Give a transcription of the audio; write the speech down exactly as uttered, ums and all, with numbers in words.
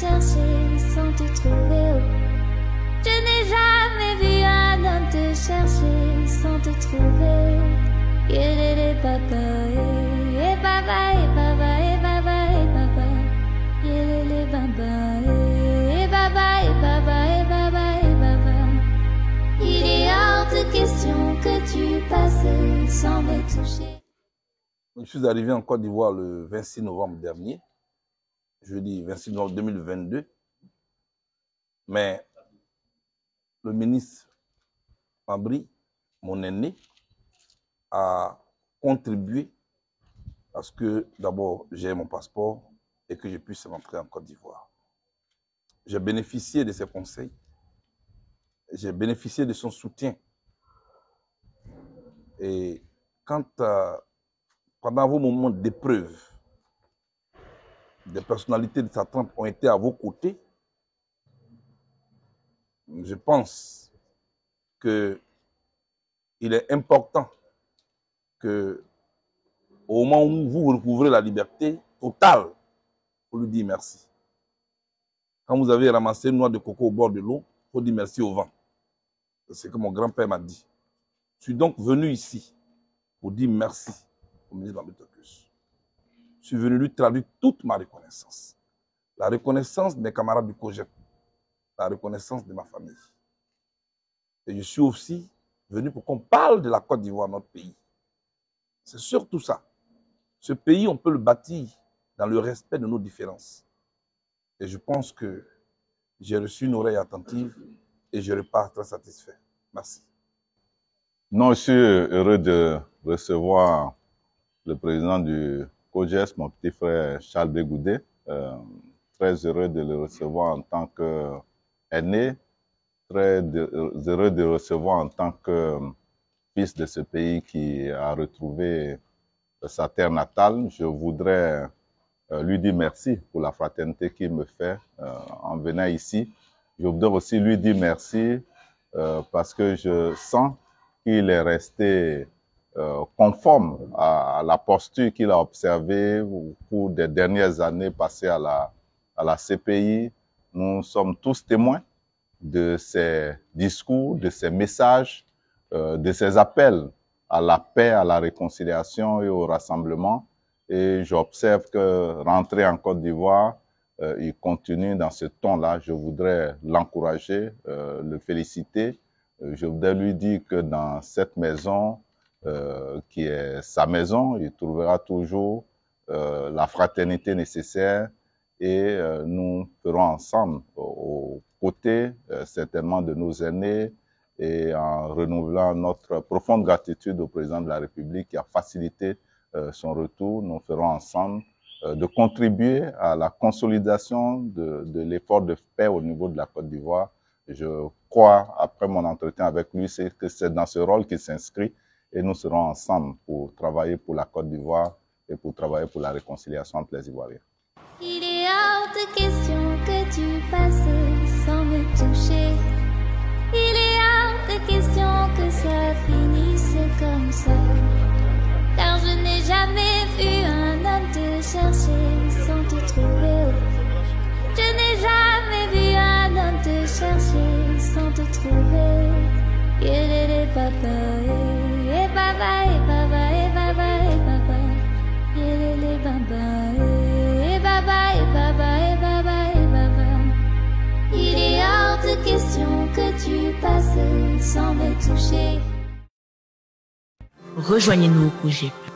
chercher sans te trouver. Oh. Je n'ai jamais vu un homme te chercher sans te trouver. Yelele papa, eh papa, eh papa, eh papa, eh papa. Yelele papa, eh papa, eh papa, eh papa, eh papa. Il est hors de question que tu passes sans me toucher. Je suis arrivé en Côte d'Ivoire le vingt-six novembre dernier. Jeudi vingt-six novembre deux mille vingt-deux, mais le ministre Mabri, mon aîné, a contribué à ce que d'abord j'ai mon passeport et que je puisse rentrer en Côte d'Ivoire. J'ai bénéficié de ses conseils, j'ai bénéficié de son soutien. Et quand, euh, pendant vos moments d'épreuve, des personnalités de sa trempe ont été à vos côtés, je pense qu'il est important que, au moment où vous recouvrez la liberté totale, il faut lui dire merci. Quand vous avez ramassé une noix de coco au bord de l'eau, il faut dire merci au vent. C'est ce que mon grand-père m'a dit. Je suis donc venu ici pour dire merci au ministre Mabri Toikeusse. Je suis venu lui traduire toute ma reconnaissance. La reconnaissance de mes camarades du COGES, la reconnaissance de ma famille. Et je suis aussi venu pour qu'on parle de la Côte d'Ivoire, notre pays. C'est surtout ça. Ce pays, on peut le bâtir dans le respect de nos différences. Et je pense que j'ai reçu une oreille attentive et je repars très satisfait. Merci. Non, je suis heureux de recevoir le président du COGES, mon petit frère Charles Blé Goudé, euh, très heureux de le recevoir en tant qu'aîné, très de, heureux de le recevoir en tant que fils de ce pays qui a retrouvé sa terre natale. Je voudrais euh, lui dire merci pour la fraternité qu'il me fait euh, en venant ici. Je voudrais aussi lui dire merci euh, parce que je sens qu'il est resté Euh, conforme à, à la posture qu'il a observée au cours des dernières années passées à la, à la C P I. Nous sommes tous témoins de ses discours, de ses messages, euh, de ses appels à la paix, à la réconciliation et au rassemblement. Et j'observe que rentré en Côte d'Ivoire, euh, il continue dans ce ton-là. Je voudrais l'encourager, euh, le féliciter. Je voudrais lui dire que dans cette maison, Euh, qui est sa maison, il trouvera toujours euh, la fraternité nécessaire et euh, nous ferons ensemble aux côtés euh, certainement de nos aînés et en renouvelant notre profonde gratitude au président de la République qui a facilité euh, son retour, nous ferons ensemble euh, de contribuer à la consolidation de, de l'effort de paix au niveau de la Côte d'Ivoire. Je crois, après mon entretien avec lui, c'est que c'est dans ce rôle qu'il s'inscrit. Et nous serons ensemble pour travailler pour la Côte d'Ivoire et pour travailler pour la réconciliation entre les Ivoiriens. Il est hors de question que tu passes sans me toucher. Il est hors de question que ça finisse comme ça. Car je n'ai jamais vu un homme te chercher sans te trouver. Je n'ai jamais vu un homme te chercher sans te trouver. Il est papa. Baba, eh baba, eh baba, eh baba, yelele baba, eh baba, eh baba, eh baba, eh baba. Il est hors de question que tu passes sans me toucher. Rejoignez-nous au COGES.